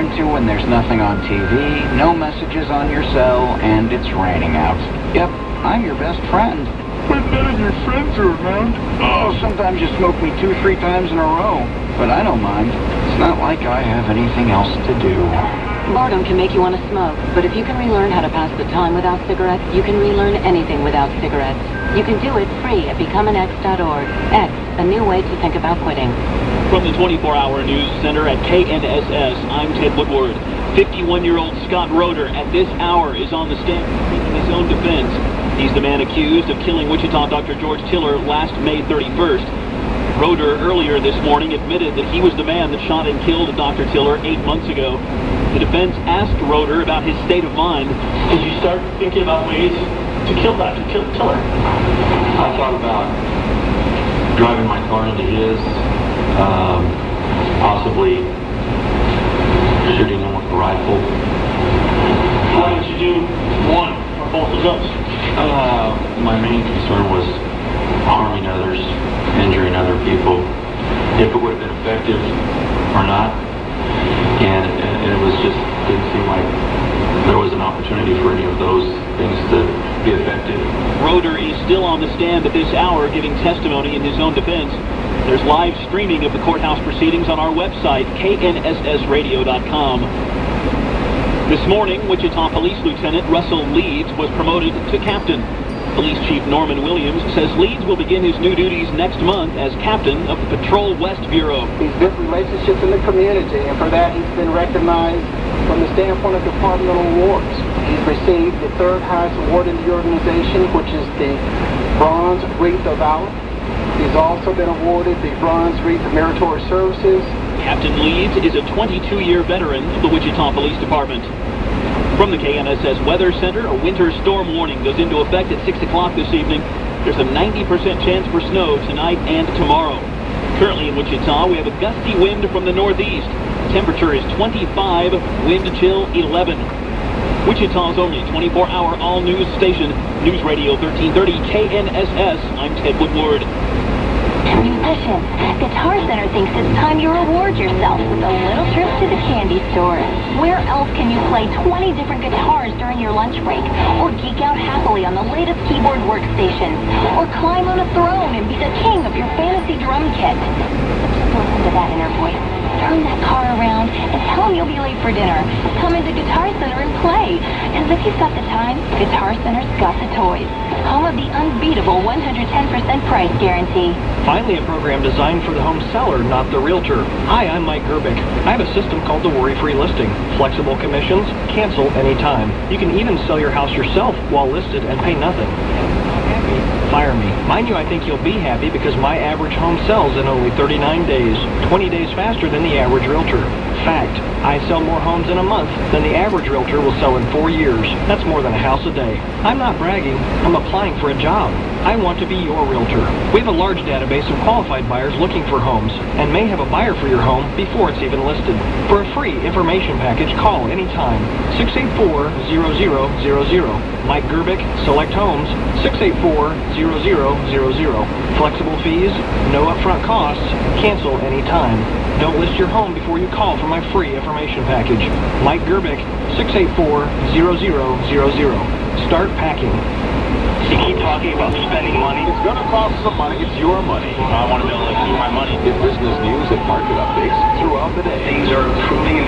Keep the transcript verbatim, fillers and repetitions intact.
turn to when there's nothing on T V, no messages on your cell, and it's raining out. Yep, I'm your best friend. But none of your friends are around. Oh, sometimes you smoke me two, three times in a row. But I don't mind. It's not like I have anything else to do. Boredom can make you want to smoke, but if you can relearn how to pass the time without cigarettes, you can relearn anything without cigarettes. You can do it free at become an X dot org. X, a new way to think about quitting. From the twenty-four hour news center at K N S S, I'm Ted Woodward. fifty-one-year-old Scott Roeder at this hour is on the stand making his own defense. He's the man accused of killing Wichita Doctor George Tiller last May thirty-first. Roeder earlier this morning admitted that he was the man that shot and killed Doctor Tiller eight months ago. The defense asked Roeder about his state of mind. Did you start thinking about ways to kill Doctor Tiller? I thought about driving my car into his, um, possibly shooting him with a rifle. Why did you do one or both of those? Uh, my main concern was harming others, injuring other people, if it would have been effective or not. And it, it was just, didn't seem like there was an opportunity for any of those things to be effective. Roeder is still on the stand at this hour giving testimony in his own defense. There's live streaming of the courthouse proceedings on our website, K N S S radio dot com. This morning, Wichita Police Lieutenant Russell Leeds was promoted to captain. Police Chief Norman Williams says Leeds will begin his new duties next month as captain of the Patrol West Bureau. He's built relationships in the community, and for that he's been recognized from the standpoint of departmental awards. He's received the third highest award in the organization, which is the Bronze Wreath of Valor. He's also been awarded the Bronze Wreath of Meritorious Services. Captain Leeds is a twenty-two-year veteran of the Wichita Police Department. From the K N S S Weather Center, a winter storm warning goes into effect at six o'clock this evening. There's a ninety percent chance for snow tonight and tomorrow. Currently in Wichita, we have a gusty wind from the northeast. Temperature is twenty-five, wind chill eleven. Wichita's only twenty-four hour all-news station, News Radio thirteen thirty, K N S S. I'm Ted Woodward. Transmission. Guitar Center thinks it's time you reward yourself with a little trip to the candy store. Where else can you play twenty different guitars during your lunch break, or geek out happily on the latest keyboard workstations, or climb on a throne and be the king of your fantasy drum kit? But just listen to that inner voice. Turn that car around and tell him you'll be late for dinner. Come into Guitar Center and play. As if you've got the time, Guitar Center's got the toys. Home of the unbeatable one hundred ten percent price guarantee. Finally, a program designed for the home seller, not the realtor. Hi, I'm Mike Gerbic. I have a system called the Worry-Free Listing. Flexible commissions, cancel anytime. You can even sell your house yourself while listed and pay nothing. Fire me. Mind you, I think you'll be happy because my average home sells in only thirty-nine days, twenty days faster than the average realtor. Fact, I sell more homes in a month than the average realtor will sell in four years. That's more than a house a day. I'm not bragging. I'm applying for a job. I want to be your realtor. We have a large database of qualified buyers looking for homes and may have a buyer for your home before it's even listed. For a free information package, call anytime. six eight four, zero zero zero zero. Mike Gerbic, Select Homes, six eight four, zero zero zero zero. Flexible fees, no upfront costs, cancel anytime. Don't list your home before you call for my free information package. Mike Gerbic, six eight four, zero zero zero zero. Start packing. You keep talking about spending money. It's going to cost some money. It's your money. I want to be able to do my money. It's business news and market updates throughout the day. Things are improving.